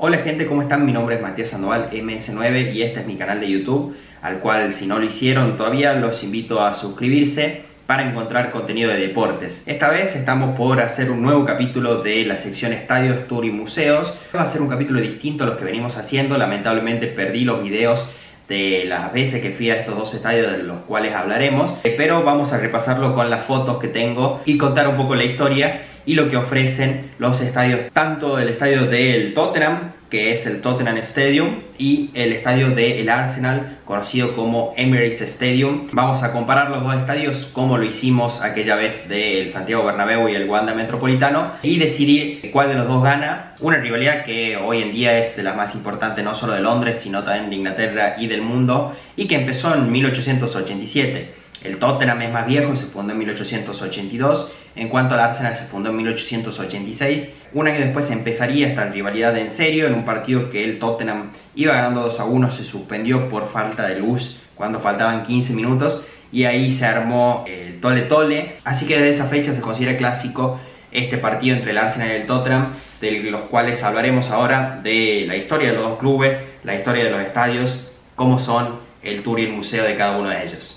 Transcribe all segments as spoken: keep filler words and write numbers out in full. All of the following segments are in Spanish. Hola gente, ¿cómo están? Mi nombre es Matías Sandoval, eme ese nueve, y este es mi canal de YouTube, al cual, si no lo hicieron todavía, los invito a suscribirse para encontrar contenido de deportes. Esta vez estamos por hacer un nuevo capítulo de la sección Estadios, Tour y Museos. Va a ser un capítulo distinto a los que venimos haciendo. Lamentablemente perdí los videos de las veces que fui a estos dos estadios, de los cuales hablaremos, pero vamos a repasarlo con las fotos que tengo y contar un poco la historia y lo que ofrecen los estadios, tanto el estadio del Tottenham, que es el Tottenham Stadium, y el estadio del Arsenal, conocido como Emirates Stadium. Vamos a comparar los dos estadios como lo hicimos aquella vez del Santiago Bernabéu y el Wanda Metropolitano, y decidir cuál de los dos gana. Una rivalidad que hoy en día es de las más importantes, no solo de Londres, sino también de Inglaterra y del mundo, y que empezó en mil ochocientos ochenta y siete. El Tottenham es más viejo, se fundó en mil ochocientos ochenta y dos, en cuanto al Arsenal se fundó en mil ochocientos ochenta y seis. Un año después empezaría esta rivalidad en serio, en un partido que el Tottenham iba ganando dos a uno, se suspendió por falta de luz cuando faltaban quince minutos, y ahí se armó el tole tole. Así que desde esa fecha se considera clásico este partido entre el Arsenal y el Tottenham, de los cuales hablaremos ahora, de la historia de los dos clubes, la historia de los estadios, cómo son, el tour y el museo de cada uno de ellos.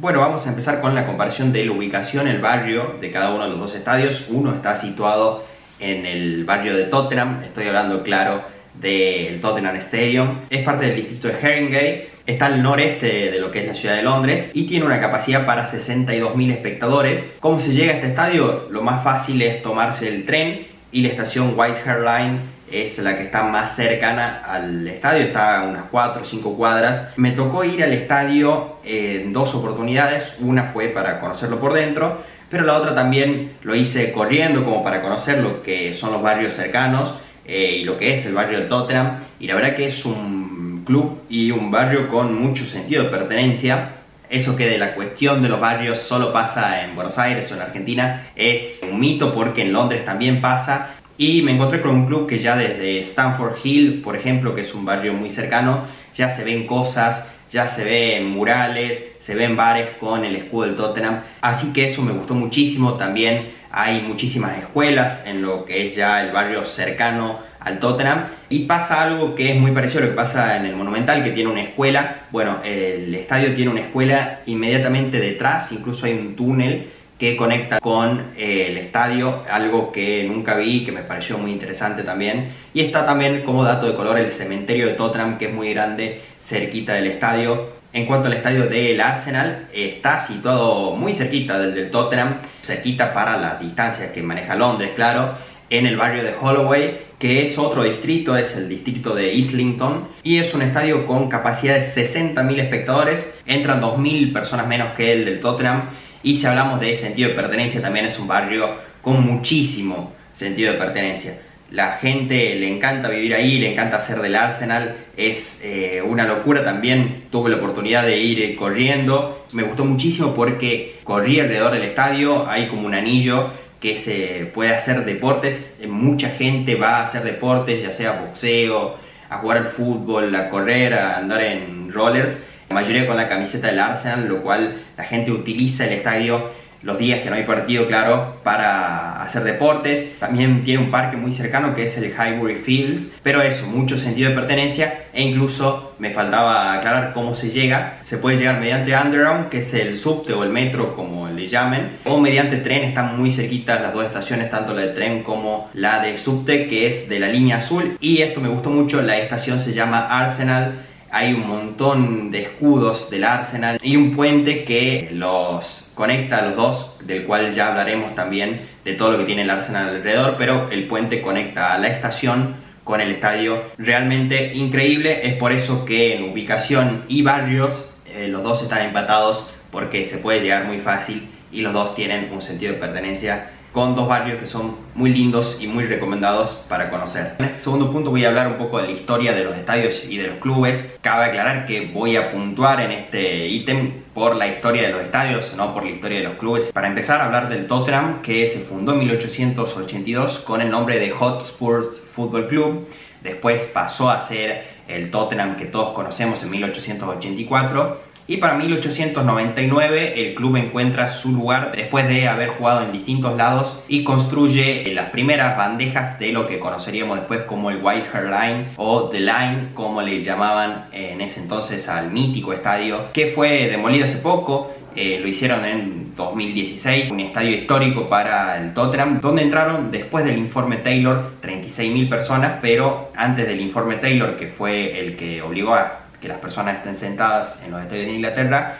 Bueno, vamos a empezar con la comparación de la ubicación, el barrio de cada uno de los dos estadios. Uno está situado en el barrio de Tottenham, estoy hablando, claro, del Tottenham Stadium. Es parte del distrito de Haringey, está al noreste de lo que es la ciudad de Londres y tiene una capacidad para sesenta y dos mil espectadores. ¿Cómo se llega a este estadio? Lo más fácil es tomarse el tren, y la estación White Hart Lane es la que está más cercana al estadio, está a unas cuatro o cinco cuadras. Me tocó ir al estadio en dos oportunidades, una fue para conocerlo por dentro, pero la otra también lo hice corriendo, como para conocer lo que son los barrios cercanos eh, y lo que es el barrio de Tottenham. Y la verdad que es un club y un barrio con mucho sentido de pertenencia. Eso que de la cuestión de los barrios solo pasa en Buenos Aires o en Argentina es un mito, porque en Londres también pasa. Y me encontré con un club que ya desde Stamford Hill, por ejemplo, que es un barrio muy cercano, ya se ven cosas, ya se ven murales, se ven bares con el escudo del Tottenham. Así que eso me gustó muchísimo. También hay muchísimas escuelas en lo que es ya el barrio cercano al Tottenham. Y pasa algo que es muy parecido a lo que pasa en el Monumental, que tiene una escuela. Bueno, el estadio tiene una escuela inmediatamente detrás, incluso hay un túnel que conecta con eh, el estadio, algo que nunca vi, que me pareció muy interesante también. Y está también, como dato de color, el cementerio de Tottenham, que es muy grande, cerquita del estadio. En cuanto al estadio del Arsenal, está situado muy cerquita del del Tottenham, cerquita para las distancias que maneja Londres, claro, en el barrio de Holloway, que es otro distrito, es el distrito de Islington, y es un estadio con capacidad de sesenta mil espectadores, entran dos mil personas menos que el del Tottenham. Y si hablamos de sentido de pertenencia, también es un barrio con muchísimo sentido de pertenencia. La gente le encanta vivir ahí, le encanta hacer del Arsenal, es eh, una locura. También tuve la oportunidad de ir corriendo, me gustó muchísimo porque corrí alrededor del estadio, hay como un anillo que se puede hacer deportes, mucha gente va a hacer deportes, ya sea boxeo, a jugar al fútbol, a correr, a andar en rollers. La mayoría con la camiseta del Arsenal, lo cual la gente utiliza el estadio los días que no hay partido, claro, para hacer deportes. También tiene un parque muy cercano que es el Highbury Fields, pero eso, mucho sentido de pertenencia. E incluso me faltaba aclarar cómo se llega. Se puede llegar mediante underground, que es el subte o el metro, como le llamen, o mediante tren. Están muy cerquitas las dos estaciones, tanto la de tren como la de subte, que es de la línea azul. Y esto me gustó mucho, la estación se llama Arsenal. Hay un montón de escudos del Arsenal y un puente que los conecta a los dos, del cual ya hablaremos también de todo lo que tiene el Arsenal alrededor, pero el puente conecta a la estación con el estadio. Realmente increíble, es por eso que en ubicación y barrios eh, los dos están empatados, porque se puede llegar muy fácil y los dos tienen un sentido de pertenencia, con dos barrios que son muy lindos y muy recomendados para conocer. En este segundo punto voy a hablar un poco de la historia de los estadios y de los clubes. Cabe aclarar que voy a puntuar en este ítem por la historia de los estadios, no por la historia de los clubes. Para empezar a hablar del Tottenham, que se fundó en mil ochocientos ochenta y dos con el nombre de Hotspur Football Club. Después pasó a ser el Tottenham que todos conocemos en mil ochocientos ochenta y cuatro. y para mil ochocientos noventa y nueve el club encuentra su lugar después de haber jugado en distintos lados y construye las primeras bandejas de lo que conoceríamos después como el White Hart Lane o The Line, como le llamaban en ese entonces al mítico estadio, que fue demolido hace poco. Eh, lo hicieron en dos mil dieciséis, un estadio histórico para el Tottenham, donde entraron después del informe Taylor treinta y seis mil personas, pero antes del informe Taylor, que fue el que obligó a que las personas estén sentadas en los estadios de Inglaterra,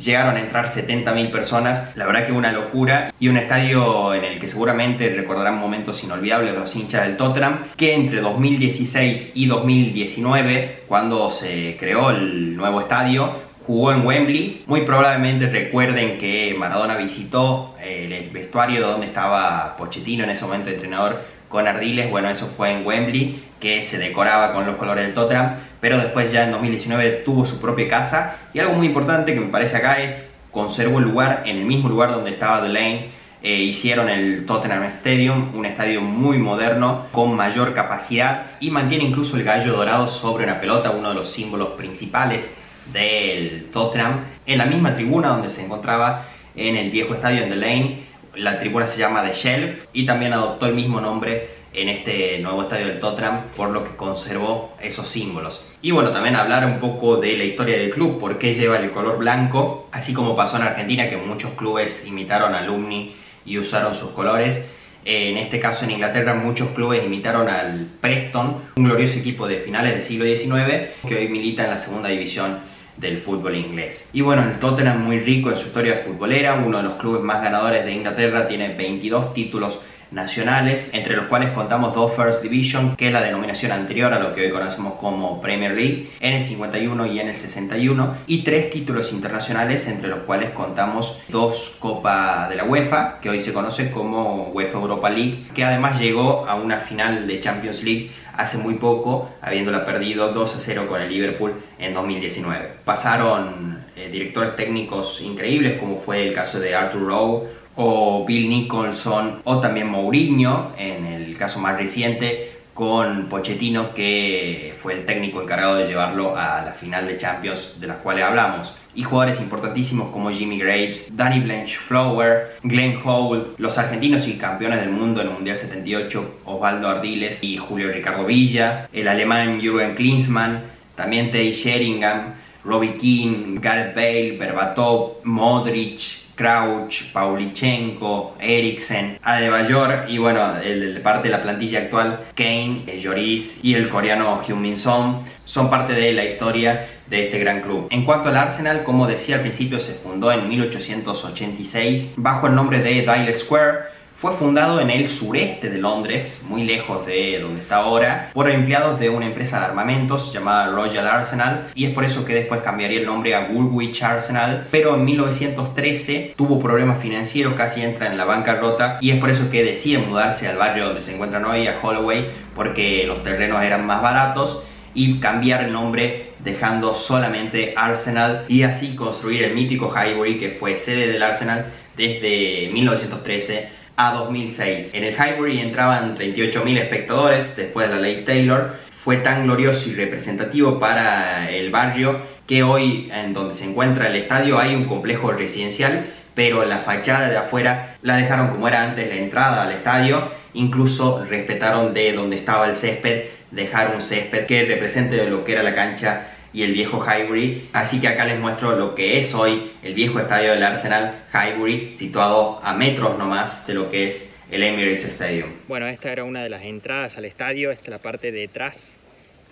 llegaron a entrar setenta mil personas. La verdad que una locura, y un estadio en el que seguramente recordarán momentos inolvidables los hinchas del Tottenham, que entre dos mil dieciséis y dos mil diecinueve, cuando se creó el nuevo estadio, jugó en Wembley. Muy probablemente recuerden que Maradona visitó el vestuario donde estaba Pochettino, en ese momento entrenador, con Ardiles. Bueno, eso fue en Wembley, que se decoraba con los colores del Tottenham, pero después ya en dos mil diecinueve tuvo su propia casa. Y algo muy importante que me parece acá es conservó el lugar en el mismo lugar donde estaba The Lane. Eh, hicieron el Tottenham Stadium, un estadio muy moderno con mayor capacidad, y mantiene incluso el gallo dorado sobre una pelota, uno de los símbolos principales del Tottenham, en la misma tribuna donde se encontraba en el viejo estadio, en The Lane. La tribuna se llama The Shelf y también adoptó el mismo nombre en este nuevo estadio del Tottenham, por lo que conservó esos símbolos. Y bueno, también hablar un poco de la historia del club, por qué lleva el color blanco, así como pasó en Argentina, que muchos clubes imitaron al Alumni y usaron sus colores. En este caso en Inglaterra muchos clubes imitaron al Preston, un glorioso equipo de finales del siglo diecinueve que hoy milita en la segunda división del fútbol inglés. Y bueno, el Tottenham muy rico en su historia futbolera, uno de los clubes más ganadores de Inglaterra, tiene veintidós títulos nacionales, entre los cuales contamos dos First Division, que es la denominación anterior a lo que hoy conocemos como Premier League, en el cincuenta y uno y en el sesenta y uno, y tres títulos internacionales, entre los cuales contamos dos Copa de la UEFA, que hoy se conoce como UEFA Europa League, que además llegó a una final de Champions League hace muy poco, habiéndola perdido dos a cero con el Liverpool en dos mil diecinueve. Pasaron eh, directores técnicos increíbles, como fue el caso de Arthur Rowe, o Bill Nicholson, o también Mourinho, en el caso más reciente, con Pochettino, que fue el técnico encargado de llevarlo a la final de Champions de las cuales hablamos. Y jugadores importantísimos como Jimmy Graves, Danny Blanchflower, Glenn Howe, los argentinos y campeones del mundo en el Mundial setenta y ocho, Osvaldo Ardiles y Julio Ricardo Villa, el alemán Jürgen Klinsmann, también Teddy Sheringham, Robbie Keane, Gareth Bale, Berbatov, Modric, Crouch, Paulichenko, Eriksen, Adebayor y bueno, el, el parte de la plantilla actual, Kane, Lloris y el coreano Heung-min Son, son parte de la historia de este gran club. En cuanto al Arsenal, como decía al principio, se fundó en mil ochocientos ochenta y seis bajo el nombre de Dyle Square. Fue fundado en el sureste de Londres, muy lejos de donde está ahora, por empleados de una empresa de armamentos llamada Royal Arsenal, y es por eso que después cambiaría el nombre a Woolwich Arsenal, pero en mil novecientos trece tuvo problemas financieros, casi entra en la bancarrota, y es por eso que decide mudarse al barrio donde se encuentran hoy, a Holloway, porque los terrenos eran más baratos, y cambiar el nombre dejando solamente Arsenal, y así construir el mítico Highbury, que fue sede del Arsenal desde mil novecientos trece a dos mil seis. En el Highbury entraban treinta y ocho mil espectadores después de la ley Taylor. Fue tan glorioso y representativo para el barrio que hoy, en donde se encuentra el estadio, hay un complejo residencial, pero la fachada de afuera la dejaron como era antes la entrada al estadio. Incluso respetaron de donde estaba el césped, dejar un césped que represente lo que era la cancha y el viejo Highbury. Así que acá les muestro lo que es hoy el viejo estadio del Arsenal, Highbury, situado a metros nomás de lo que es el Emirates Stadium. Bueno, esta era una de las entradas al estadio, esta es la parte de atrás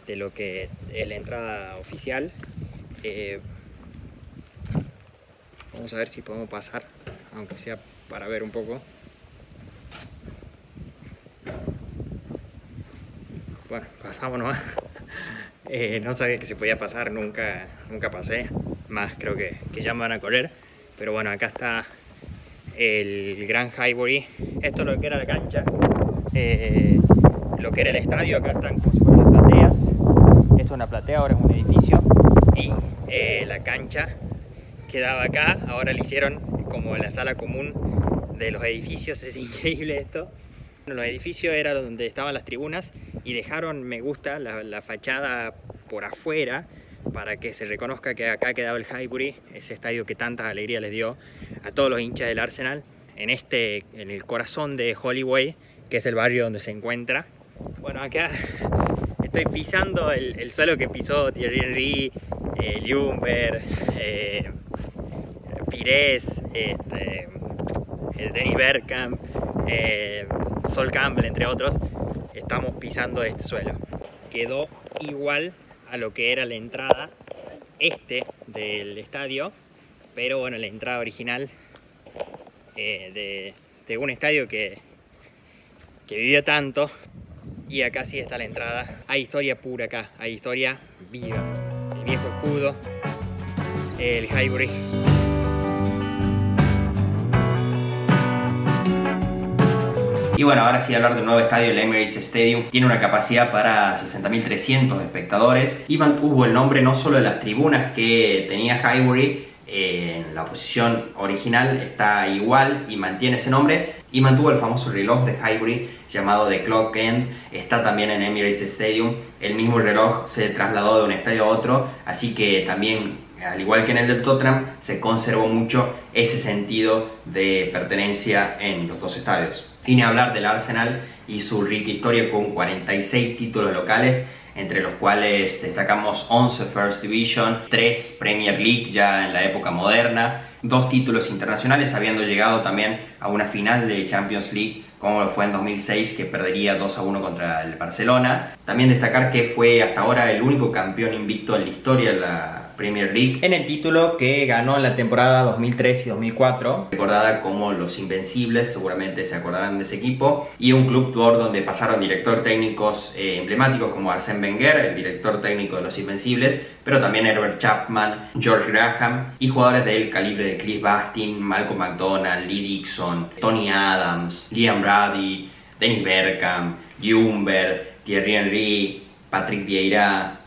de lo que es la entrada oficial. Eh, vamos a ver si podemos pasar, aunque sea para ver un poco. Bueno, pasamos nomás. Eh, no sabía que se podía pasar, nunca, nunca pasé, más creo que, que ya me van a correr. Pero bueno, acá está el gran Highbury. Esto es lo que era la cancha, eh, lo que era el estadio. Acá están como si fueran las plateas. Esto es una platea, ahora es un edificio. Y eh, la cancha quedaba acá, ahora le hicieron como la sala común de los edificios. Es increíble esto. Los edificios era donde estaban las tribunas y dejaron, me gusta, la, la fachada por afuera para que se reconozca que acá ha quedado el Highbury, ese estadio que tanta alegría les dio a todos los hinchas del Arsenal, en, este, en el corazón de Holloway, que es el barrio donde se encuentra. Bueno, acá estoy pisando el, el suelo que pisó Thierry Henry, eh, Ljungberg, eh, Pires, este, el Dennis Bergkamp, eh, Sol Campbell, entre otros. Estamos pisando este suelo. Quedó igual a lo que era la entrada este del estadio, pero bueno, la entrada original eh, de, de un estadio que, que vivió tanto. Y acá sí está la entrada. Hay historia pura acá, hay historia viva. El viejo escudo, el Highbury. Y bueno, ahora sí hablar del nuevo estadio, el Emirates Stadium. Tiene una capacidad para sesenta mil trescientos espectadores y mantuvo el nombre no solo de las tribunas que tenía Highbury, eh, en la posición original está igual y mantiene ese nombre, y mantuvo el famoso reloj de Highbury llamado The Clock End, está también en Emirates Stadium. El mismo reloj se trasladó de un estadio a otro, así que también, al igual que en el del Tottenham, se conservó mucho ese sentido de pertenencia en los dos estadios. Y ni hablar del Arsenal y su rica historia con cuarenta y seis títulos locales, entre los cuales destacamos once First Division, tres Premier League ya en la época moderna, dos títulos internacionales, habiendo llegado también a una final de Champions League, como lo fue en dos mil seis, que perdería dos a uno contra el Barcelona. También destacar que fue hasta ahora el único campeón invicto en la historia de la Premier League, en el título que ganó en la temporada dos mil tres y dos mil cuatro, recordada como Los Invencibles, seguramente se acordarán de ese equipo, y un club tour donde pasaron directores técnicos eh, emblemáticos como Arsène Wenger, el director técnico de Los Invencibles, pero también Herbert Chapman, George Graham, y jugadores del calibre de Cliff Bastin, Malcolm McDonald, Lee Dixon, Tony Adams, Liam Brady, Dennis Bergkamp, Ljungberg, Thierry Henry, Patrick Vieira,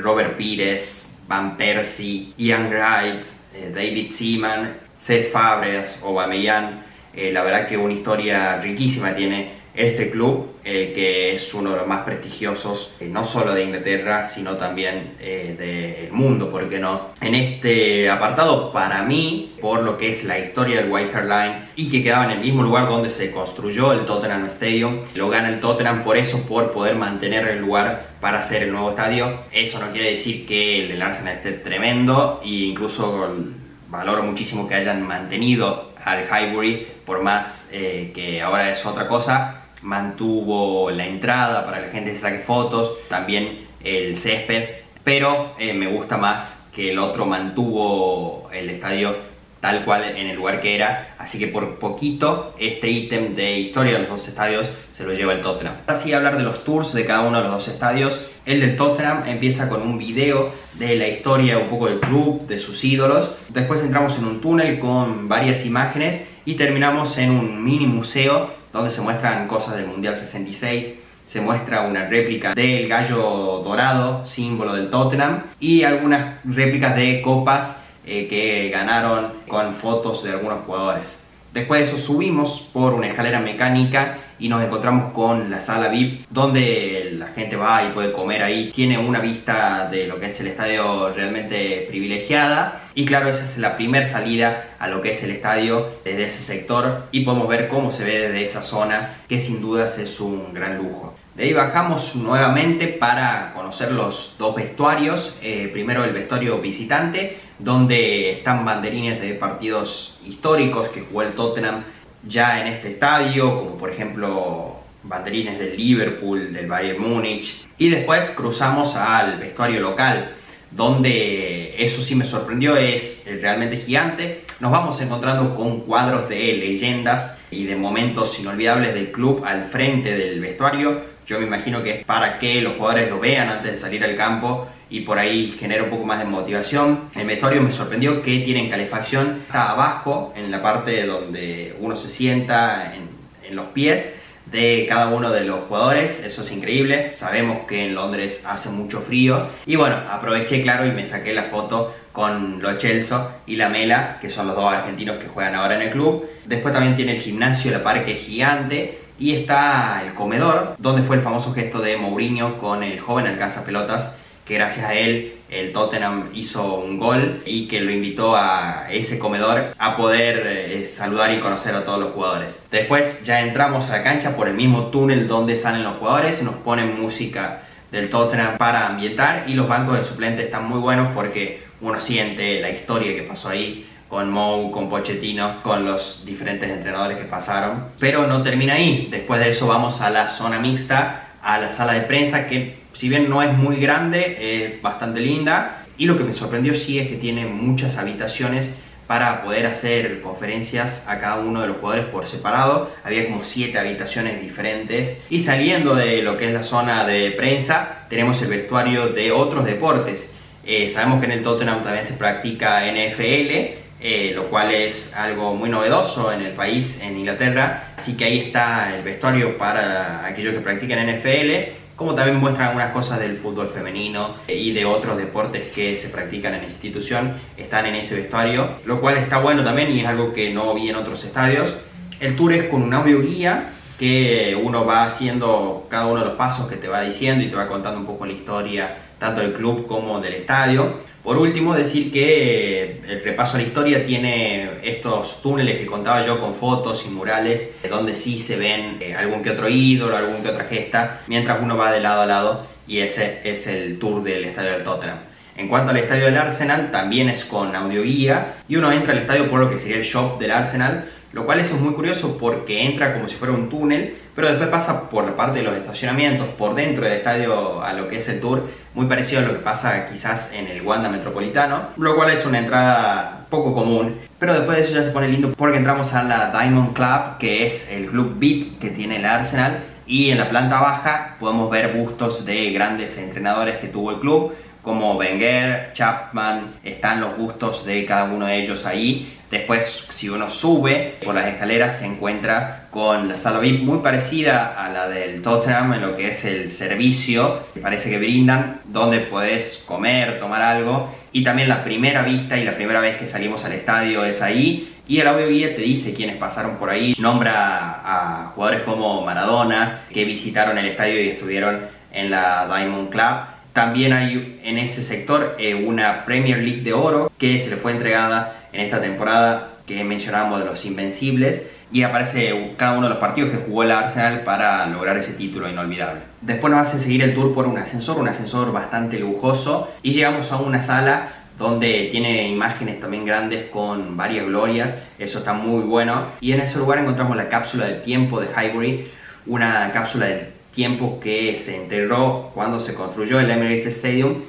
Robert Pires, Van Persie, Ian Wright, eh, David Seaman, Cesc Fabregas, Aubameyang. Eh, la verdad que una historia riquísima tiene este club, eh, que es uno de los más prestigiosos, eh, no solo de Inglaterra, sino también eh, del mundo, ¿por qué no? En este apartado, para mí, por lo que es la historia del White Hart Lane, y que quedaba en el mismo lugar donde se construyó el Tottenham Stadium, lo gana el Tottenham por eso, por poder mantener el lugar para hacer el nuevo estadio. Eso no quiere decir que el del Arsenal esté tremendo, e incluso valoro muchísimo que hayan mantenido al Highbury, por más eh, que ahora es otra cosa. Mantuvo la entrada para que la gente se saque fotos, también el césped, pero eh, me gusta más que el otro mantuvo el estadio tal cual en el lugar que era, así que por poquito este ítem de historia de los dos estadios se lo lleva el Tottenham. Ahora sí hablar de los tours de cada uno de los dos estadios. El del Tottenham empieza con un video de la historia un poco del club, de sus ídolos, después entramos en un túnel con varias imágenes y terminamos en un mini museo donde se muestran cosas del Mundial sesenta y seis, se muestra una réplica del gallo dorado, símbolo del Tottenham, y algunas réplicas de copas eh, que ganaron con fotos de algunos jugadores. Después de eso subimos por una escalera mecánica y nos encontramos con la sala V I P, donde la gente va y puede comer ahí. Tiene una vista de lo que es el estadio realmente privilegiada. Y claro, esa es la primera salida a lo que es el estadio desde ese sector. Y podemos ver cómo se ve desde esa zona, que sin dudas es un gran lujo. De ahí bajamos nuevamente para conocer los dos vestuarios. Eh, primero el vestuario visitante, donde están banderines de partidos históricos que jugó el Tottenham ya en este estadio, como por ejemplo banderines del Liverpool, del Bayern Múnich. Y después cruzamos al vestuario local, donde eso sí me sorprendió, es realmente gigante. Nos vamos encontrando con cuadros de leyendas y de momentos inolvidables del club al frente del vestuario. Yo me imagino que es para que los jugadores lo vean antes de salir al campo y por ahí genera un poco más de motivación. El vestuario me sorprendió que tienen calefacción hasta abajo, en la parte donde uno se sienta, en, en los pies de cada uno de los jugadores. Eso es increíble. Sabemos que en Londres hace mucho frío. Y bueno, aproveché, claro, y me saqué la foto con Lo Celso y La Mela, que son los dos argentinos que juegan ahora en el club. Después también tiene el gimnasio, la parque gigante. Y está el comedor, donde fue el famoso gesto de Mourinho con el joven alcanzapelotas que gracias a él el Tottenham hizo un gol y que lo invitó a ese comedor a poder eh, saludar y conocer a todos los jugadores. Después ya entramos a la cancha por el mismo túnel donde salen los jugadores, nos ponen música del Tottenham para ambientar y los bancos de suplentes están muy buenos porque uno siente la historia que pasó ahí con Mou, con Pochettino, con los diferentes entrenadores que pasaron. Pero no termina ahí, después de eso vamos a la zona mixta, a la sala de prensa que si bien no es muy grande, es bastante linda y lo que me sorprendió sí es que tiene muchas habitaciones para poder hacer conferencias a cada uno de los jugadores por separado. Había como siete habitaciones diferentes y saliendo de lo que es la zona de prensa tenemos el vestuario de otros deportes. Eh, sabemos que en el Tottenham también se practica N F L, Eh, lo cual es algo muy novedoso en el país, en Inglaterra, así que ahí está el vestuario para aquellos que practican N F L, como también muestran algunas cosas del fútbol femenino y de otros deportes que se practican en la institución, están en ese vestuario, lo cual está bueno también y es algo que no vi en otros estadios. El tour es con un audio guía que uno va haciendo cada uno de los pasos que te va diciendo y te va contando un poco la historia tanto del club como del estadio. Por último, decir que el repaso a la historia tiene estos túneles que contaba yo con fotos y murales donde sí se ven algún que otro ídolo, algún que otra gesta, mientras uno va de lado a lado y ese es el tour del estadio del Tottenham. En cuanto al estadio del Arsenal, también es con audioguía y uno entra al estadio por lo que sería el shop del Arsenal, lo cual eso es muy curioso porque entra como si fuera un túnel, pero después pasa por la parte de los estacionamientos, por dentro del estadio a lo que es el tour, muy parecido a lo que pasa quizás en el Wanda Metropolitano, lo cual es una entrada poco común, pero después de eso ya se pone lindo porque entramos a la Diamond Club, que es el club V I P que tiene el Arsenal, y en la planta baja podemos ver bustos de grandes entrenadores que tuvo el club, como Wenger, Chapman, están los bustos de cada uno de ellos ahí. Después, si uno sube por las escaleras, se encuentra con la sala V I P muy parecida a la del Tottenham en lo que es el servicio, que parece que brindan, donde podés comer, tomar algo. Y también la primera vista y la primera vez que salimos al estadio es ahí. Y el audio guía te dice quiénes pasaron por ahí. Nombra a jugadores como Maradona, que visitaron el estadio y estuvieron en la Diamond Club. También hay en ese sector eh, una Premier League de oro que se le fue entregada en esta temporada que mencionábamos de los Invencibles y aparece cada uno de los partidos que jugó el Arsenal para lograr ese título inolvidable. Después nos hace seguir el tour por un ascensor, un ascensor bastante lujoso y llegamos a una sala donde tiene imágenes también grandes con varias glorias, eso está muy bueno y en ese lugar encontramos la cápsula del tiempo de Highbury, una cápsula del tiempo que se enterró cuando se construyó el Emirates Stadium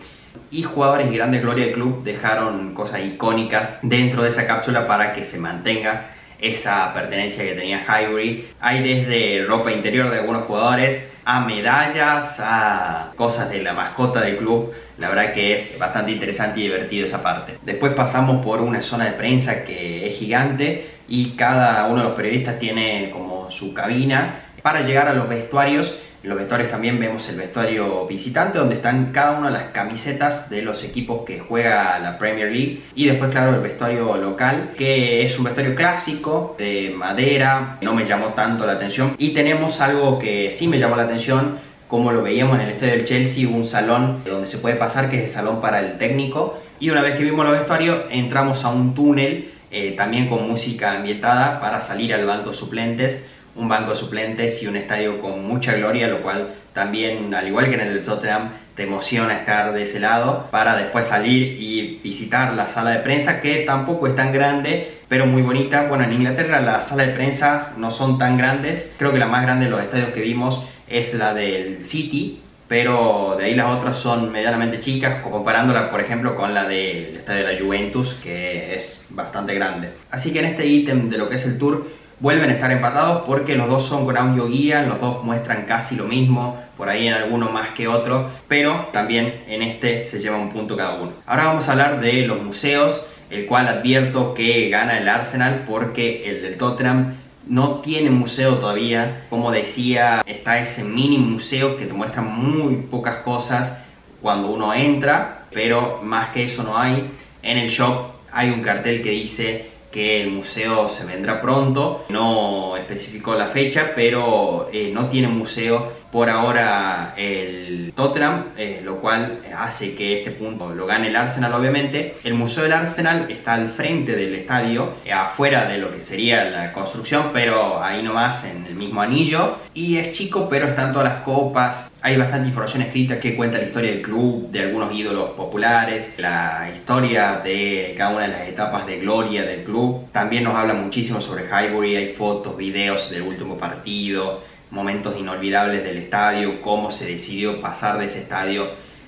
y jugadores y grandes glorias del club dejaron cosas icónicas dentro de esa cápsula para que se mantenga esa pertenencia que tenía Highbury. Hay desde ropa interior de algunos jugadores a medallas, a cosas de la mascota del club. La verdad que es bastante interesante y divertido esa parte. Después pasamos por una zona de prensa que es gigante y cada uno de los periodistas tiene como su cabina para llegar a los vestuarios. En los vestuarios también vemos el vestuario visitante donde están cada una de las camisetas de los equipos que juega la Premier League y después claro el vestuario local que es un vestuario clásico de madera, no me llamó tanto la atención y tenemos algo que sí me llamó la atención como lo veíamos en el estadio del Chelsea, un salón donde se puede pasar que es el salón para el técnico y una vez que vimos los vestuarios entramos a un túnel eh, también con música ambientada para salir al banco suplentes. Un banco de suplentes y un estadio con mucha gloria, lo cual también, al igual que en el Tottenham, te emociona estar de ese lado para después salir y visitar la sala de prensa, que tampoco es tan grande, pero muy bonita. Bueno, en Inglaterra las salas de prensa no son tan grandes. Creo que la más grande de los estadios que vimos es la del City, pero de ahí las otras son medianamente chicas, comparándola, por ejemplo, con la del estadio de la Juventus, que es bastante grande. Así que en este ítem de lo que es el tour, vuelven a estar empatados porque los dos son con audio guía, los dos muestran casi lo mismo, por ahí en alguno más que otro, pero también en este se lleva un punto cada uno. Ahora vamos a hablar de los museos, el cual advierto que gana el Arsenal porque el del Tottenham no tiene museo todavía. Como decía, está ese mini museo que te muestra muy pocas cosas cuando uno entra, pero más que eso no hay. En el shop hay un cartel que dice que el museo se vendrá pronto, no especificó la fecha, pero eh, no tiene museo por ahora el Tottenham, eh, lo cual hace que este punto lo gane el Arsenal, obviamente. El Museo del Arsenal está al frente del estadio, eh, afuera de lo que sería la construcción, pero ahí nomás en el mismo anillo. Y es chico, pero están todas las copas. Hay bastante información escrita que cuenta la historia del club, de algunos ídolos populares, la historia de cada una de las etapas de gloria del club. También nos habla muchísimo sobre Highbury, hay fotos, videos del último partido, momentos inolvidables del estadio, cómo se decidió pasar de ese estadio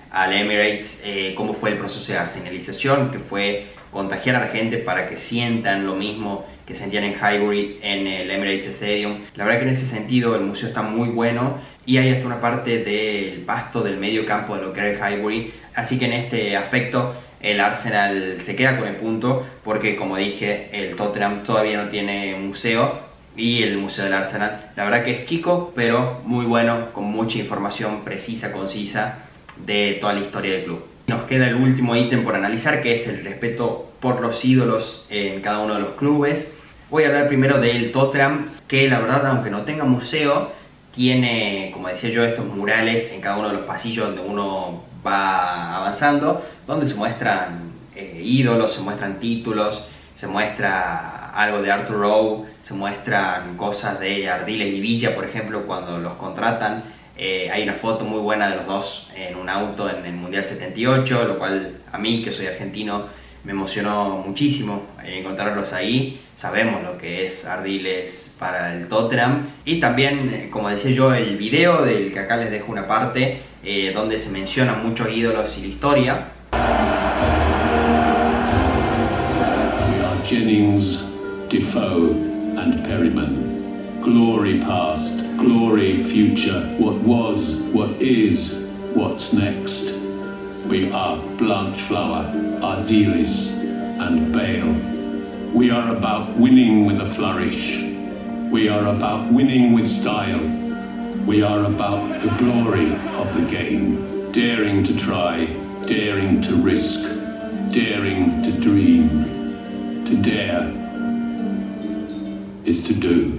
al Emirates, eh, cómo fue el proceso de arsenalización, que fue contagiar a la gente para que sientan lo mismo que sentían en Highbury en el Emirates Stadium. La verdad que en ese sentido el museo está muy bueno y hay hasta una parte del pasto del medio campo de lo que era Highbury, así que en este aspecto el Arsenal se queda con el punto porque, como dije, el Tottenham todavía no tiene museo y el Museo del Arsenal, la verdad que es chico pero muy bueno, con mucha información precisa, concisa de toda la historia del club. Nos queda el último ítem por analizar, que es el respeto por los ídolos en cada uno de los clubes. Voy a hablar primero del Tottenham, que la verdad, aunque no tenga museo, tiene, como decía yo, estos murales en cada uno de los pasillos donde uno va avanzando, donde se muestran eh, ídolos, se muestran títulos, se muestra algo de Arthur Rowe, se muestran cosas de Ardiles y Villa, por ejemplo, cuando los contratan. Eh, hay una foto muy buena de los dos en un auto en el Mundial setenta y ocho, lo cual a mí, que soy argentino, me emocionó muchísimo encontrarlos ahí. Sabemos lo que es Ardiles para el Tottenham. Y también, como decía yo, el video del que acá les dejo una parte eh, donde se mencionan muchos ídolos y la historia. Jennings, Defoe and Perryman. Glory past, glory future. What was, what is, what's next. We are Blanchflower, Ardiles and Bale. We are about winning with a flourish. We are about winning with style. We are about the glory of the game. Daring to try, daring to risk, daring to dream. To dare is to do.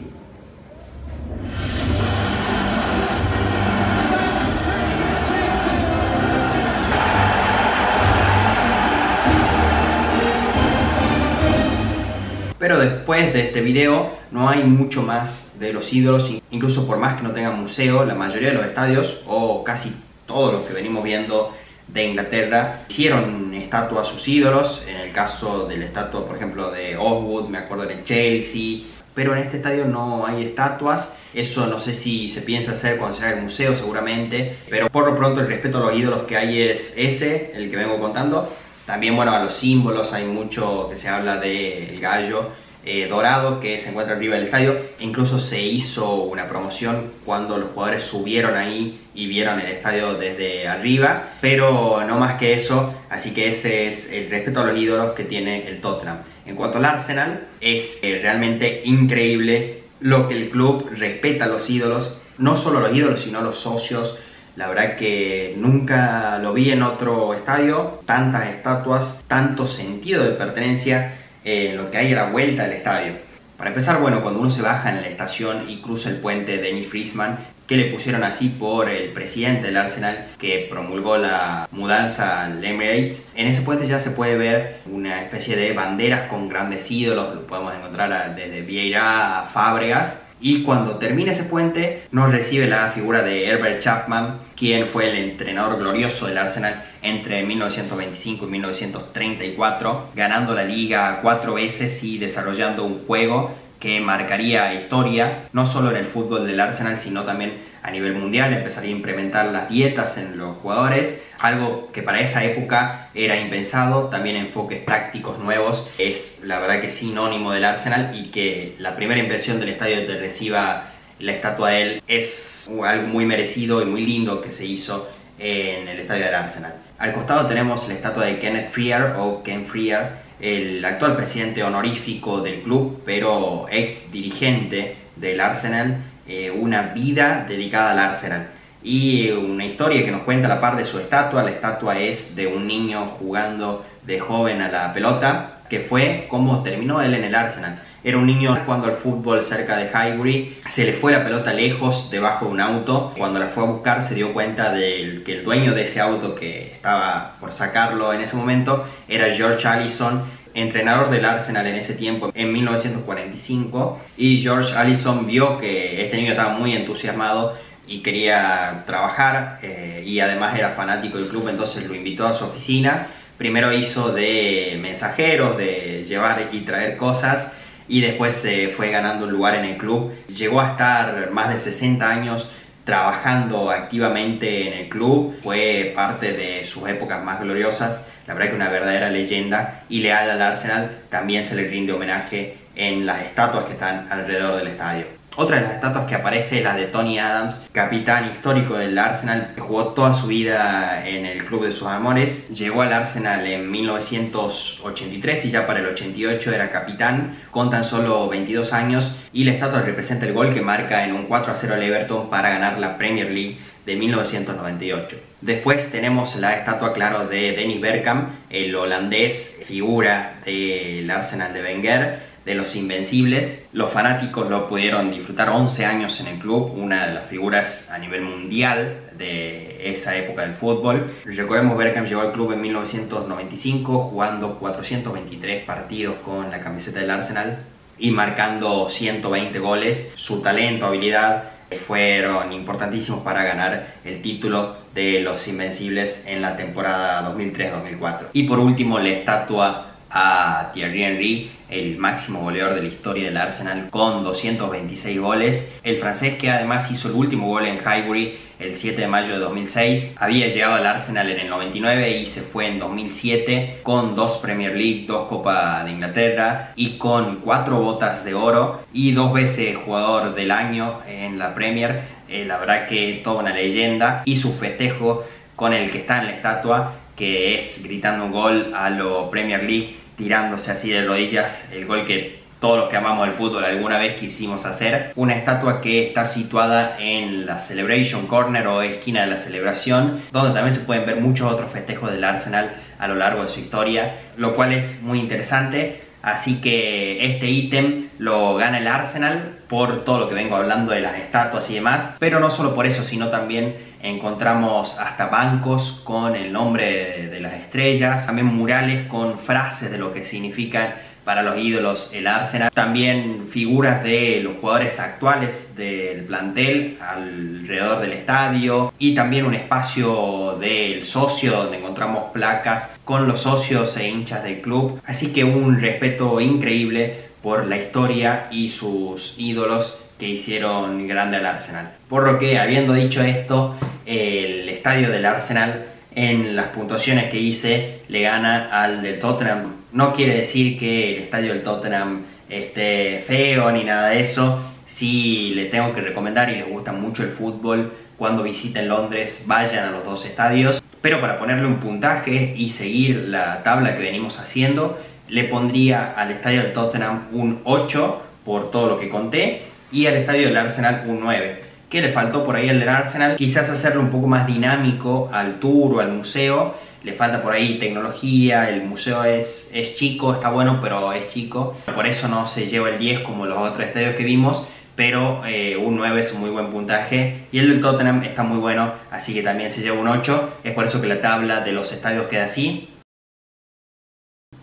Pero después de este video no hay mucho más de los ídolos, incluso por más que no tengan museo, la mayoría de los estadios, o casi todos los que venimos viendo de Inglaterra, hicieron estatuas a sus ídolos. En el caso de la estatua, por ejemplo, de Oswood, me acuerdo del Chelsea, pero en este estadio no hay estatuas. Eso no sé si se piensa hacer cuando se haga el museo, seguramente, pero por lo pronto el respeto a los ídolos que hay es ese, el que vengo contando. También, bueno, a los símbolos, hay mucho que se habla del gallo eh, dorado que se encuentra arriba del estadio. Incluso se hizo una promoción cuando los jugadores subieron ahí y vieron el estadio desde arriba, pero no más que eso, así que ese es el respeto a los ídolos que tiene el Tottenham. En cuanto al Arsenal, es eh, realmente increíble lo que el club respeta a los ídolos, no solo a los ídolos, sino a los socios. La verdad que nunca lo vi en otro estadio, tantas estatuas, tanto sentido de pertenencia en eh, lo que hay a la vuelta del estadio. Para empezar, bueno, cuando uno se baja en la estación y cruza el puente de Dennis Bergkamp, que le pusieron así por el presidente del Arsenal que promulgó la mudanza al Emirates, en ese puente ya se puede ver una especie de banderas con grandes ídolos, lo podemos encontrar a, desde Vieira a Fábregas. Y cuando termina ese puente nos recibe la figura de Herbert Chapman, quien fue el entrenador glorioso del Arsenal entre mil novecientos veinticinco y mil novecientos treinta y cuatro, ganando la liga cuatro veces y desarrollando un juego que marcaría historia, no solo en el fútbol del Arsenal, sino también a nivel mundial. Empezaría a implementar las dietas en los jugadores, algo que para esa época era impensado. También enfoques tácticos nuevos, es la verdad que sinónimo del Arsenal, y que la primera inversión del estadio te reciba la estatua de él es algo muy merecido y muy lindo que se hizo en el estadio del Arsenal. Al costado tenemos la estatua de Kenneth Freer, o Ken Freer, el actual presidente honorífico del club, pero ex dirigente del Arsenal. Eh, una vida dedicada al Arsenal y una historia que nos cuenta a la par de su estatua. La estatua es de un niño jugando de joven a la pelota, que fue como terminó él en el Arsenal. Era un niño jugando al fútbol cerca de Highbury, se le fue la pelota lejos, debajo de un auto. Cuando la fue a buscar se dio cuenta de que el dueño de ese auto que estaba por sacarlo en ese momento era George Allison, entrenador del Arsenal en ese tiempo, en mil novecientos cuarenta y cinco. Y George Allison vio que este niño estaba muy entusiasmado y quería trabajar, eh, y además era fanático del club, entonces lo invitó a su oficina. Primero hizo de mensajero, de llevar y traer cosas, y después se fue ganando un lugar en el club. Llegó a estar más de sesenta años trabajando activamente en el club. Fue parte de sus épocas más gloriosas. La verdad que una verdadera leyenda y leal al Arsenal. También se le rinde homenaje en las estatuas que están alrededor del estadio. Otra de las estatuas que aparece es la de Tony Adams, capitán histórico del Arsenal, que jugó toda su vida en el club de sus amores. Llegó al Arsenal en mil novecientos ochenta y tres y ya para el ochenta y ocho era capitán, con tan solo veintidós años. Y la estatua representa el gol que marca en un cuatro a cero al Everton para ganar la Premier League de mil novecientos noventa y ocho. Después tenemos la estatua, claro, de Dennis Bergkamp, el holandés, figura del Arsenal de Wenger, de los Invencibles. Los fanáticos lo pudieron disfrutar once años en el club, una de las figuras a nivel mundial de esa época del fútbol. Recordemos, Bergkamp llegó al club en mil novecientos noventa y cinco jugando cuatrocientos veintitrés partidos con la camiseta del Arsenal y marcando ciento veinte goles. Su talento, habilidad fueron importantísimos para ganar el título de los Invencibles en la temporada dos mil tres dos mil cuatro. Y por último, la estatua a Thierry Henry, el máximo goleador de la historia del Arsenal con doscientos veintiséis goles. El francés, que además hizo el último gol en Highbury el siete de mayo de dos mil seis, había llegado al Arsenal en el noventa y nueve y se fue en dos mil siete con dos Premier League, dos Copa de Inglaterra y con cuatro botas de oro y dos veces jugador del año en la Premier. Eh, la verdad que toda una leyenda, y su festejo con el que está en la estatua, que es gritando un gol a lo Premier League, tirándose así de rodillas, el gol que todos los que amamos el fútbol alguna vez quisimos hacer. Una estatua que está situada en la Celebration Corner o esquina de la celebración, donde también se pueden ver muchos otros festejos del Arsenal a lo largo de su historia, lo cual es muy interesante. Así que este ítem lo gana el Arsenal por todo lo que vengo hablando de las estatuas y demás, pero no solo por eso, sino también encontramos hasta bancos con el nombre de las estrellas, también murales con frases de lo que significan para los ídolos el Arsenal, también figuras de los jugadores actuales del plantel alrededor del estadio, y también un espacio del socio donde encontramos placas con los socios e hinchas del club. Así que un respeto increíble por la historia y sus ídolos que hicieron grande al Arsenal. Por lo que, habiendo dicho esto, el estadio del Arsenal en las puntuaciones que hice le gana al del Tottenham. No quiere decir que el estadio del Tottenham esté feo ni nada de eso. Sí le tengo que recomendar, y les gusta mucho el fútbol, cuando visiten Londres vayan a los dos estadios. Pero para ponerle un puntaje y seguir la tabla que venimos haciendo, le pondría al estadio del Tottenham un ocho por todo lo que conté, y al estadio del Arsenal un nueve. ¿Qué le faltó por ahí al del Arsenal? Quizás hacerlo un poco más dinámico al tour o al museo. Le falta por ahí tecnología, el museo es, es chico, está bueno, pero es chico. Por eso no se lleva el diez como los otros estadios que vimos, pero eh, un nueve es un muy buen puntaje. Y el del Tottenham está muy bueno, así que también se lleva un ocho. Es por eso que la tabla de los estadios queda así.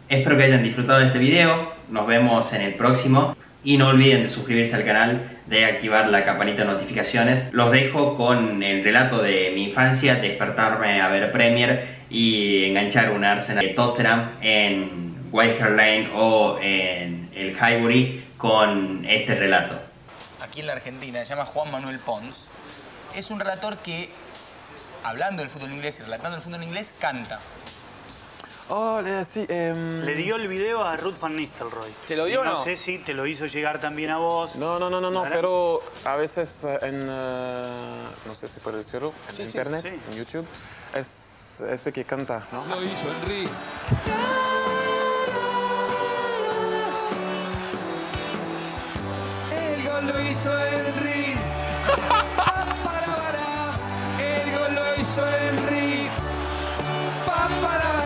Espero que hayan disfrutado de este video, nos vemos en el próximo y no olviden de suscribirse al canal, de activar la campanita de notificaciones. Los dejo con el relato de mi infancia, despertarme a ver Premier y enganchar un Arsenal de Tottenham en White Hart Lane o en el Highbury con este relato. Aquí en la Argentina se llama Juan Manuel Pons, es un relator que, hablando del fútbol inglés y relatando el fútbol inglés, canta. Oh, le, sí, eh... le dio el video a Ruth Van Nistelrooy. ¿Te lo dio o no? No sé si te lo hizo llegar también a vos. No, no, no, no, no, pero a veces en... Uh, no sé si puede decirlo, en sí, internet, sí, sí. En YouTube, es ese que canta, ¿no? Lo hizo Henry. El gol lo hizo Henry. El gol lo hizo Henry. Papara. Henry.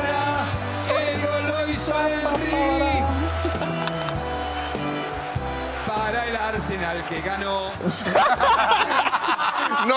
Arsenal que ganó. No.